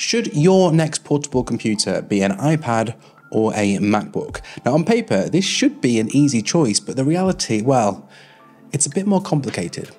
Should your next portable computer be an iPad or a MacBook? Now on paper, this should be an easy choice, but the reality, well, it's a bit more complicated.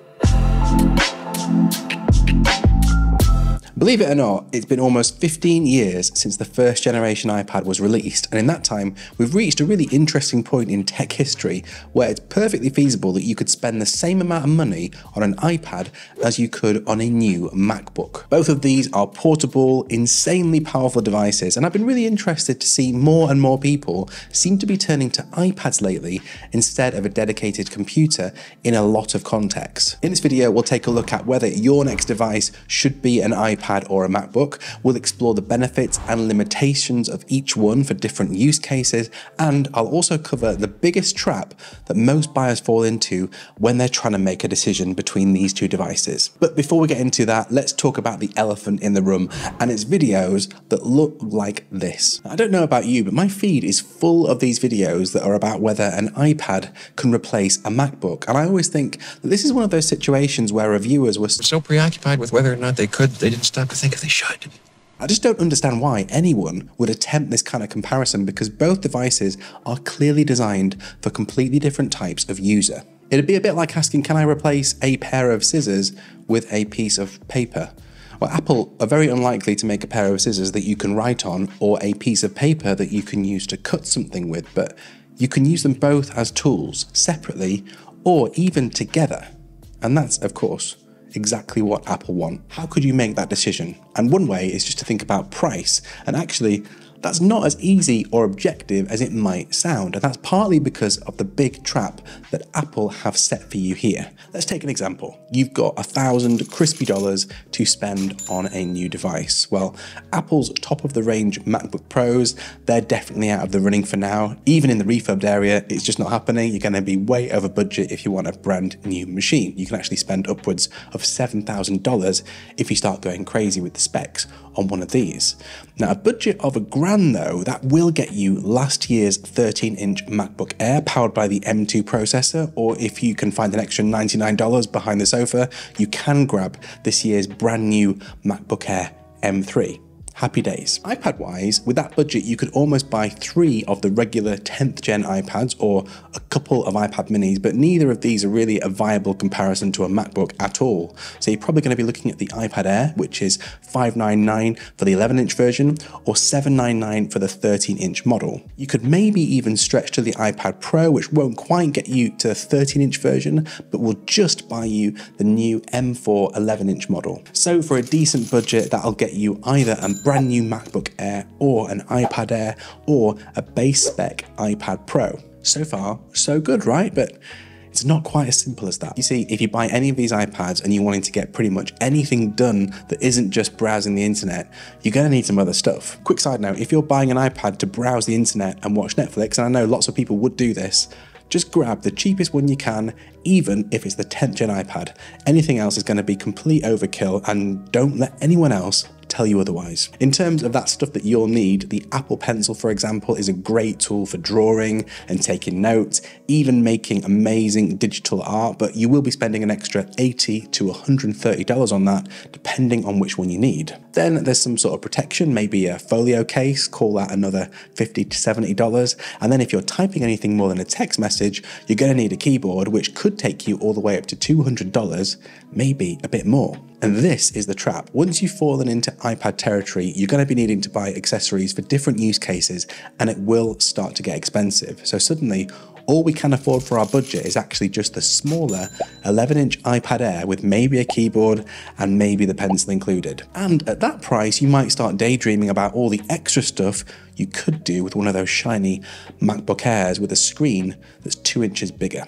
Believe it or not, it's been almost 15 years since the first generation iPad was released, and in that time, we've reached a really interesting point in tech history where it's perfectly feasible that you could spend the same amount of money on an iPad as you could on a new MacBook. Both of these are portable, insanely powerful devices, and I've been really interested to see more and more people seem to be turning to iPads lately instead of a dedicated computer in a lot of contexts. In this video, we'll take a look at whether your next device should be an iPad or a MacBook. We'll explore the benefits and limitations of each one for different use cases, and I'll also cover the biggest trap that most buyers fall into when they're trying to make a decision between these two devices. But before we get into that, let's talk about the elephant in the room, and it's videos that look like this. I don't know about you, but my feed is full of these videos that are about whether an iPad can replace a MacBook, and I always think that this is one of those situations where reviewers were so preoccupied with whether or not they could, they didn't stop to think if they should. I just don't understand why anyone would attempt this kind of comparison, because both devices are clearly designed for completely different types of user. It'd be a bit like asking, can I replace a pair of scissors with a piece of paper? Well, Apple are very unlikely to make a pair of scissors that you can write on or a piece of paper that you can use to cut something with, but you can use them both as tools, separately or even together. And that's, of course, exactly what Apple want. How could you make that decision? And one way is just to think about price. And actually, that's not as easy or objective as it might sound. And that's partly because of the big trap that Apple have set for you here. Let's take an example. You've got $1,000 crispy to spend on a new device. Well, Apple's top of the range MacBook Pros, they're definitely out of the running for now. Even in the refurbed area, it's just not happening. You're gonna be way over budget if you want a brand new machine. You can actually spend upwards of $7,000 if you start going crazy with the specs on one of these. Now, a budget of $1,000 though, that will get you last year's 13-inch MacBook Air powered by the M2 processor, or if you can find an extra $99 behind the sofa, you can grab this year's brand new MacBook Air M3. Happy days. iPad-wise, with that budget, you could almost buy 3 of the regular 10th gen iPads or a couple of iPad Minis, but neither of these are really a viable comparison to a MacBook at all. So you're probably going to be looking at the iPad Air, which is $599 for the 11-inch version or $799 for the 13-inch model. You could maybe even stretch to the iPad Pro, which won't quite get you to the 13-inch version, but will just buy you the new M4 11-inch model. So for a decent budget, that'll get you either a brand new MacBook Air or an iPad Air or a base spec iPad Pro. So far, so good, right? But it's not quite as simple as that. You see, if you buy any of these iPads and you're wanting to get pretty much anything done that isn't just browsing the internet, you're gonna need some other stuff. Quick side note, if you're buying an iPad to browse the internet and watch Netflix, and I know lots of people would do this, just grab the cheapest one you can, even if it's the 10th gen iPad. Anything else is gonna be complete overkill, and don't let anyone else tell you otherwise. In terms of that stuff that you'll need, the Apple Pencil, for example, is a great tool for drawing and taking notes, even making amazing digital art, but you will be spending an extra $80 to $130 on that, depending on which one you need. Then there's some sort of protection, maybe a folio case, call that another $50 to $70. And then if you're typing anything more than a text message, you're gonna need a keyboard, which could take you all the way up to $200, maybe a bit more. And this is the trap. Once you've fallen into iPad territory, you're going to be needing to buy accessories for different use cases, and it will start to get expensive. So suddenly, all we can afford for our budget is actually just the smaller 11-inch iPad Air with maybe a keyboard and maybe the pencil included. And at that price, you might start daydreaming about all the extra stuff you could do with one of those shiny MacBook Airs with a screen that's 2 inches bigger.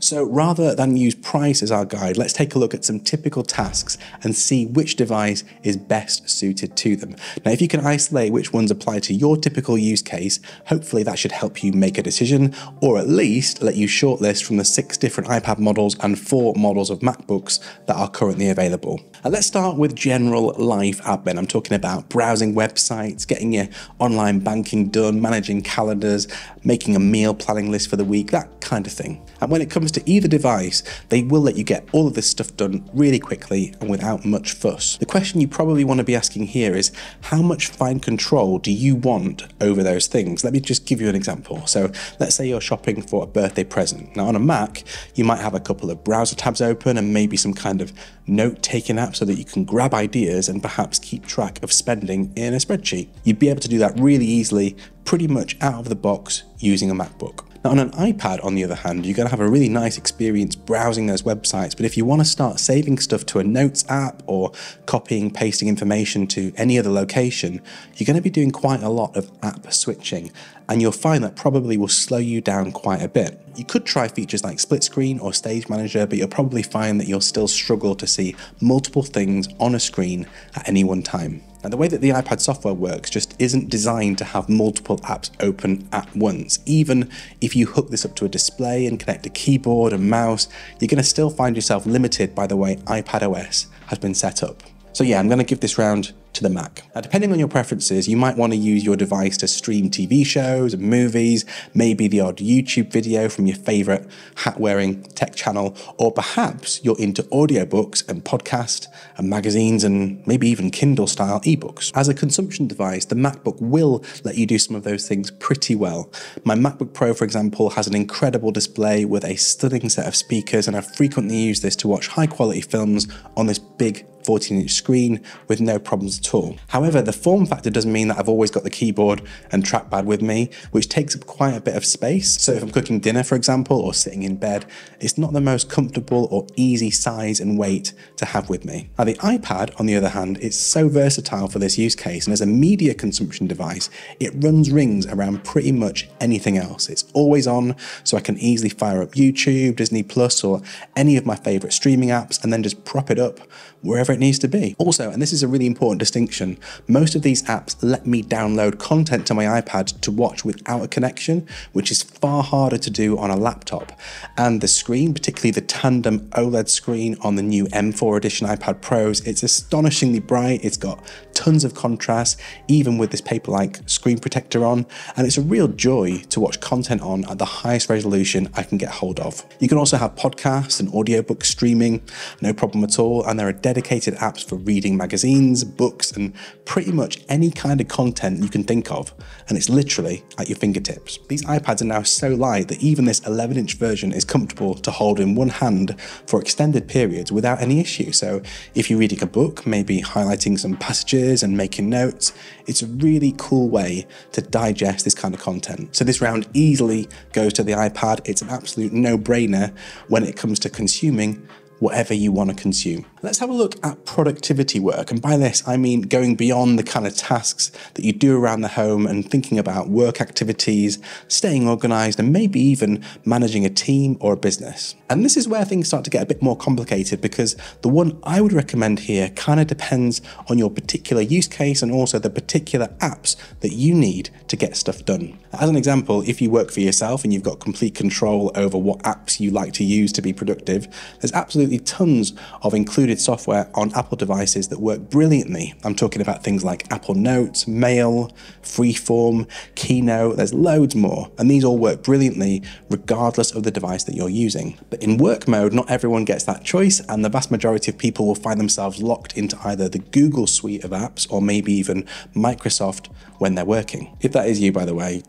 So rather than use price as our guide, let's take a look at some typical tasks and see which device is best suited to them. Now, if you can isolate which ones apply to your typical use case, hopefully that should help you make a decision, or at least let you shortlist from the 6 different iPad models and 4 models of MacBooks that are currently available. And let's start with general life admin. I'm talking about browsing websites, getting your online banking done, managing calendars, making a meal planning list for the week, that kind of thing. And when it comes to either device, they will let you get all of this stuff done really quickly and without much fuss. The question you probably want to be asking here is, how much fine control do you want over those things? Let me just give you an example. So let's say you're shopping for a birthday present. Now on a Mac, you might have a couple of browser tabs open and maybe some kind of note-taking app so that you can grab ideas and perhaps keep track of spending in a spreadsheet. You'd be able to do that really easily, pretty much out of the box using a MacBook. Now on an iPad, on the other hand, you're going to have a really nice experience browsing those websites, but if you want to start saving stuff to a notes app or copying, pasting information to any other location, you're going to be doing quite a lot of app switching, and you'll find that probably will slow you down quite a bit. You could try features like split screen or stage manager, but you'll probably find that you'll still struggle to see multiple things on a screen at any one time. Now, the way that the iPad software works just isn't designed to have multiple apps open at once. Even if you hook this up to a display and connect a keyboard and mouse, you're going to still find yourself limited by the way iPadOS has been set up. So yeah, I'm going to give this round to the Mac. Now, depending on your preferences, you might want to use your device to stream TV shows and movies, maybe the odd YouTube video from your favorite hat-wearing tech channel, or perhaps you're into audiobooks and podcasts and magazines and maybe even Kindle-style ebooks. As a consumption device, the MacBook will let you do some of those things pretty well. My MacBook Pro, for example, has an incredible display with a stunning set of speakers, and I frequently use this to watch high-quality films on this big 14-inch screen with no problems at all. However, the form factor does mean that I've always got the keyboard and trackpad with me, which takes up quite a bit of space. So if I'm cooking dinner, for example, or sitting in bed, it's not the most comfortable or easy size and weight to have with me. Now, the iPad, on the other hand, is so versatile for this use case, and as a media consumption device, it runs rings around pretty much anything else. It's always on, so I can easily fire up YouTube, Disney Plus, or any of my favorite streaming apps, and then just prop it up wherever it needs to be. Also, and this is a really important distinction, most of these apps let me download content to my iPad to watch without a connection, which is far harder to do on a laptop. And the screen, particularly the tandem OLED screen on the new M4 edition iPad Pros, it's astonishingly bright, it's got tons of contrast, even with this paper-like screen protector on, and it's a real joy to watch content on at the highest resolution I can get hold of. You can also have podcasts and audiobooks streaming, no problem at all, and there are dedicated apps for reading magazines, books, and pretty much any kind of content you can think of, and it's literally at your fingertips. These iPads are now so light that even this 11-inch version is comfortable to hold in one hand for extended periods without any issue. So if you're reading a book, maybe highlighting some passages and making notes, it's a really cool way to digest this kind of content. So this round easily goes to the iPad. It's an absolute no-brainer when it comes to consuming whatever you want to consume. Let's have a look at productivity work, and by this I mean going beyond the kind of tasks that you do around the home and thinking about work activities, staying organized, and maybe even managing a team or a business. And this is where things start to get a bit more complicated, because the one I would recommend here kind of depends on your particular use case and also the particular apps that you need to get stuff done. As an example, if you work for yourself and you've got complete control over what apps you like to use to be productive, there's absolutely tons of included software on Apple devices that work brilliantly. I'm talking about things like Apple Notes, Mail, Freeform, Keynote, there's loads more, and these all work brilliantly regardless of the device that you're using. But in work mode, not everyone gets that choice, and the vast majority of people will find themselves locked into either the Google suite of apps or maybe even Microsoft when they're working. If that is you, by the way,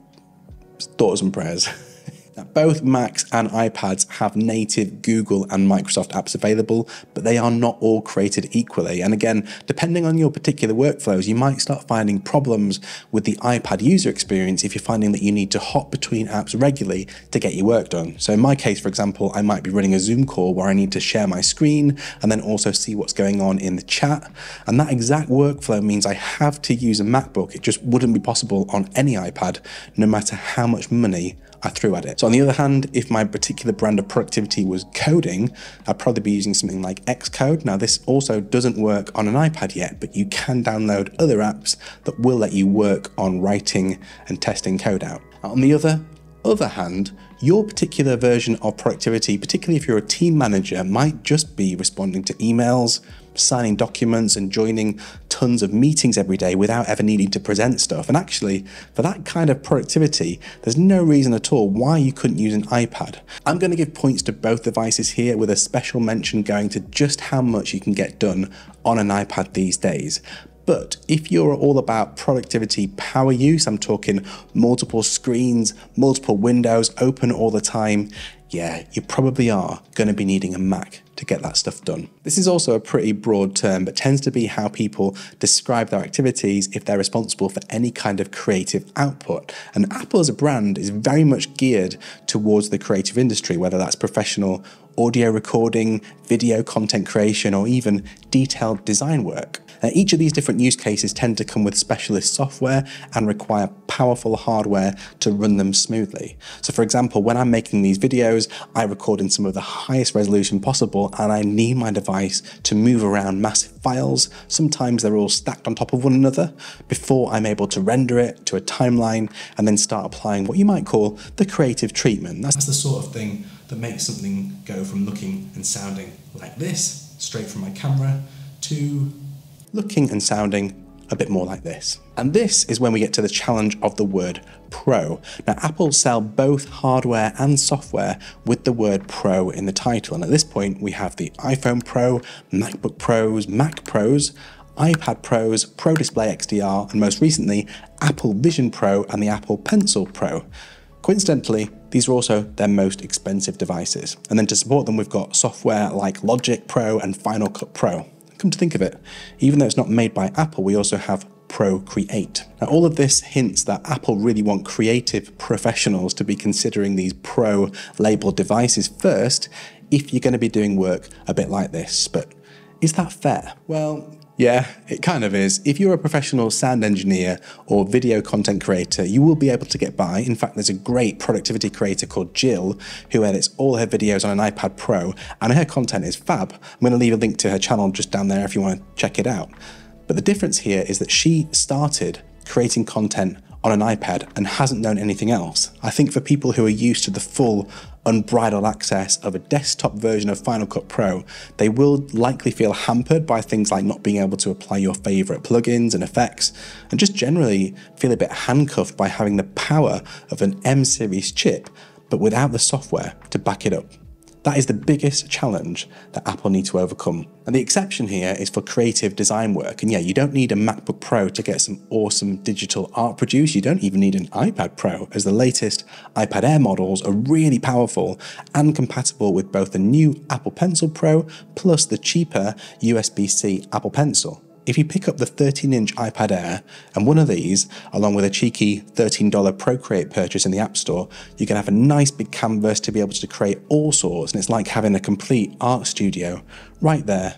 thoughts and prayers. Both Macs and iPads have native Google and Microsoft apps available, but they are not all created equally. And again, depending on your particular workflows, you might start finding problems with the iPad user experience if you're finding that you need to hop between apps regularly to get your work done. So in my case, for example, I might be running a Zoom call where I need to share my screen and then also see what's going on in the chat. And that exact workflow means I have to use a MacBook. It just wouldn't be possible on any iPad, no matter how much money I threw at it. So on the other hand, if my particular brand of productivity was coding, I'd probably be using something like Xcode. Now this also doesn't work on an iPad yet, but you can download other apps that will let you work on writing and testing code out. On the other hand, your particular version of productivity, particularly if you're a team manager, might just be responding to emails, signing documents and joining tons of meetings every day without ever needing to present stuff. And actually, for that kind of productivity, there's no reason at all why you couldn't use an iPad. I'm going to give points to both devices here, with a special mention going to just how much you can get done on an iPad these days. But if you're all about productivity, power use, I'm talking multiple screens, multiple windows open all the time, yeah, you probably are going to be needing a Mac to get that stuff done. This is also a pretty broad term, but tends to be how people describe their activities if they're responsible for any kind of creative output. And Apple as a brand is very much geared towards the creative industry, whether that's professional audio recording, video content creation, or even detailed design work. Now, each of these different use cases tend to come with specialist software and require powerful hardware to run them smoothly. So for example, when I'm making these videos, I record in some of the highest resolution possible, and I need my device to move around massive files. Sometimes they're all stacked on top of one another before I'm able to render it to a timeline and then start applying what you might call the creative treatment. That's the sort of thing that makes something go from looking and sounding like this, straight from my camera, to looking and sounding a bit more like this. And this is when we get to the challenge of the word Pro. Now, Apple sell both hardware and software with the word Pro in the title. And at this point, we have the iPhone Pro, MacBook Pros, Mac Pros, iPad Pros, Pro Display XDR, and most recently, Apple Vision Pro and the Apple Pencil Pro. Coincidentally, these are also their most expensive devices. And then to support them, we've got software like Logic Pro and Final Cut Pro. Come to think of it, even though it's not made by Apple, we also have Procreate. Now, all of this hints that Apple really want creative professionals to be considering these Pro labeled devices first if you're going to be doing work a bit like this. But is that fair? Well, yeah, it kind of is. If you're a professional sound engineer or video content creator, you will be able to get by. In fact, there's a great productivity creator called Jill who edits all her videos on an iPad Pro, and her content is fab. I'm going to leave a link to her channel just down there if you want to check it out. But the difference here is that she started creating content on an iPad and hasn't known anything else. I think for people who are used to the full unbridled access of a desktop version of Final Cut Pro, they will likely feel hampered by things like not being able to apply your favorite plugins and effects, and just generally feel a bit handcuffed by having the power of an M series chip, but without the software to back it up. That is the biggest challenge that Apple need to overcome. And the exception here is for creative design work. And yeah, you don't need a MacBook Pro to get some awesome digital art produced. You don't even need an iPad Pro, as the latest iPad Air models are really powerful and compatible with both the new Apple Pencil Pro plus the cheaper USB-C Apple Pencil. If you pick up the 13-inch iPad Air and one of these, along with a cheeky $13 Procreate purchase in the App Store, you can have a nice big canvas to be able to create all sorts, and it's like having a complete art studio right there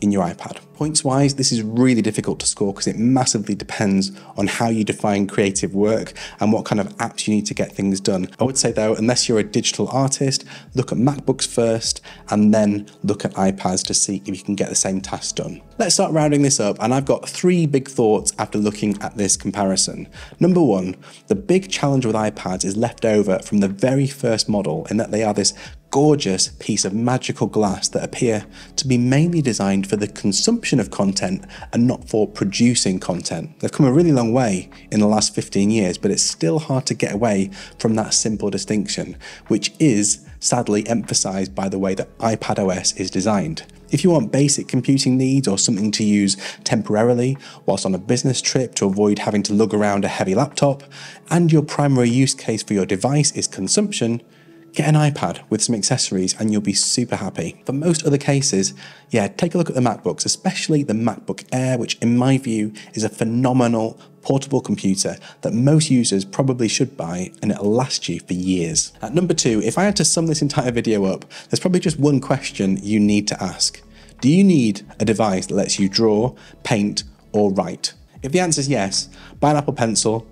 in your iPad. Points-wise, this is really difficult to score because it massively depends on how you define creative work and what kind of apps you need to get things done. I would say though, unless you're a digital artist, look at MacBooks first and then look at iPads to see if you can get the same task done. Let's start rounding this up, and I've got three big thoughts after looking at this comparison. Number one, the big challenge with iPads is left over from the very first model in that they are this gorgeous piece of magical glass that appear to be mainly designed for the consumption of content and not for producing content. They've come a really long way in the last 15 years, but it's still hard to get away from that simple distinction, which is sadly emphasized by the way that iPadOS is designed. If you want basic computing needs or something to use temporarily whilst on a business trip to avoid having to lug around a heavy laptop, and your primary use case for your device is consumption, get an iPad with some accessories and you'll be super happy. For most other cases, yeah, take a look at the MacBooks, especially the MacBook Air, which in my view is a phenomenal portable computer that most users probably should buy, and it'll last you for years. At number two, if I had to sum this entire video up, there's probably just one question you need to ask. Do you need a device that lets you draw, paint, or write? If the answer is yes, buy an Apple Pencil,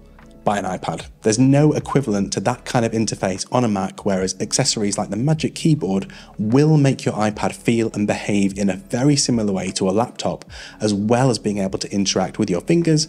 buy an iPad. There's no equivalent to that kind of interface on a Mac, whereas accessories like the Magic Keyboard will make your iPad feel and behave in a very similar way to a laptop, as well as being able to interact with your fingers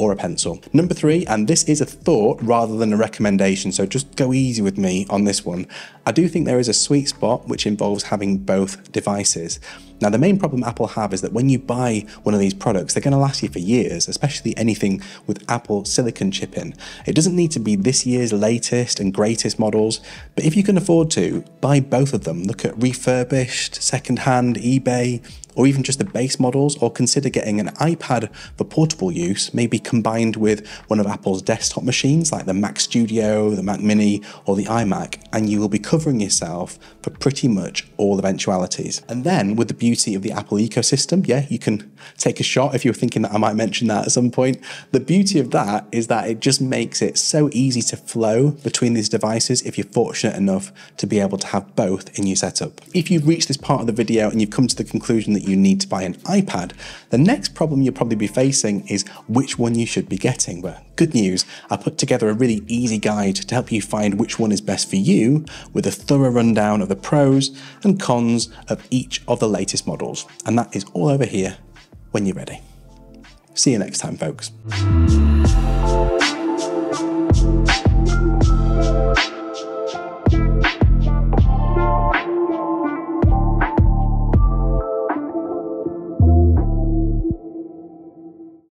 or a pencil. Number three, and this is a thought rather than a recommendation, so just go easy with me on this one. I do think there is a sweet spot which involves having both devices. Now, the main problem Apple have is that when you buy one of these products, they're going to last you for years, especially anything with Apple silicon chip in. It doesn't need to be this year's latest and greatest models, but if you can afford to, buy both of them. Look at refurbished, secondhand, eBay, or even just the base models, or consider getting an iPad for portable use, maybe combined with one of Apple's desktop machines like the Mac Studio, the Mac Mini, or the iMac, and you will be covering yourself for pretty much all eventualities. And then with the beauty of the Apple ecosystem, yeah, you can take a shot if you're thinking that I might mention that at some point. The beauty of that is that it just makes it so easy to flow between these devices if you're fortunate enough to be able to have both in your setup. If you've reached this part of the video and you've come to the conclusion that you need to buy an iPad, the next problem you'll probably be facing is which one you should be getting. But good news, I put together a really easy guide to help you find which one is best for you, with a thorough rundown of the pros and cons of each of the latest models. And that is all over here when you're ready. See you next time, folks.